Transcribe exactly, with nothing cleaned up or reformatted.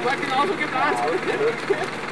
Das war genauso geplant.